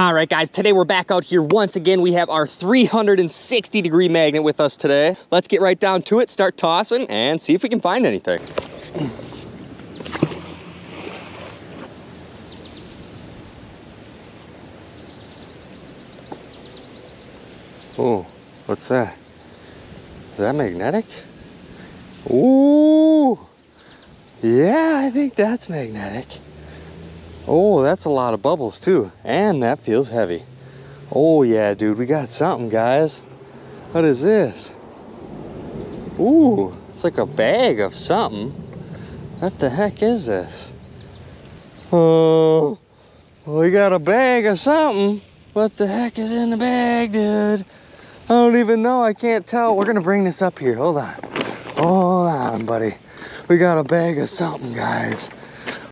All right, guys, today we're back out here once again. We have our 360 degree magnet with us today. Let's get right down to it, start tossing, and see if we can find anything. Oh, what's that? Is that magnetic? Ooh, yeah, I think that's magnetic. Oh, that's a lot of bubbles too, and that feels heavy. Oh yeah, dude, we got something, guys. What is this? Ooh, it's like a bag of something. What the heck is this? Oh, we got a bag of something. What the heck is in the bag, dude? I don't even know, I can't tell. We're gonna bring this up here, hold on. Hold on, buddy. We got a bag of something, guys.